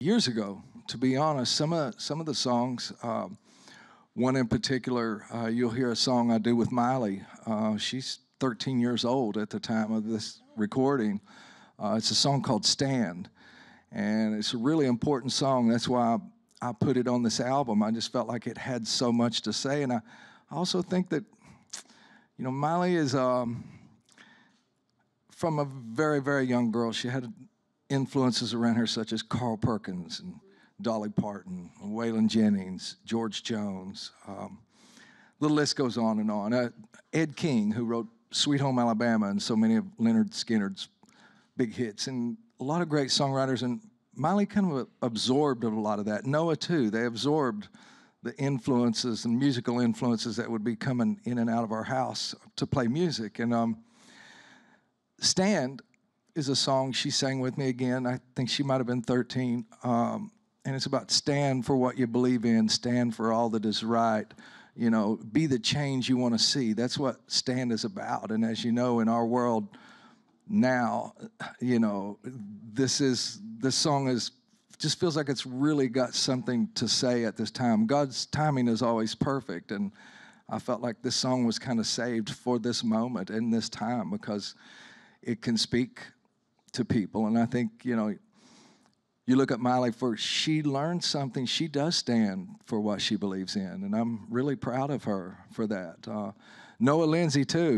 years ago. To be honest, some of the songs, one in particular, you'll hear a song I do with Miley. She's 13 years old at the time of this recording. It's a song called Stand, and it's a really important song. That's why I put it on this album. I just felt like it had so much to say, and I also think that, you know, Miley is from a very, very young girl. She had influences around her such as Carl Perkins and Dolly Parton, Waylon Jennings, George Jones. The list goes on and on. Ed King, who wrote Sweet Home Alabama and so many of Leonard Skinner's big hits, and a lot of great songwriters. And Miley kind of absorbed a lot of that. Noah, too. They absorbed the influences and musical influences that would be coming in and out of our house to play music. And Stand is a song she sang with me again. I think she might have been 13. And it's about stand for what you believe in, stand for all that is right, you know, be the change you want to see. That's what Stand is about. And as you know, in our world now, you know, this song just feels like it's really got something to say at this time. God's timing is always perfect. And I felt like this song was kind of saved for this moment and this time because it can speak to people. And I think, you know, you look at Miley, for she learned something. She does stand for what she believes in, and I'm really proud of her for that. Noah Lindsay, too.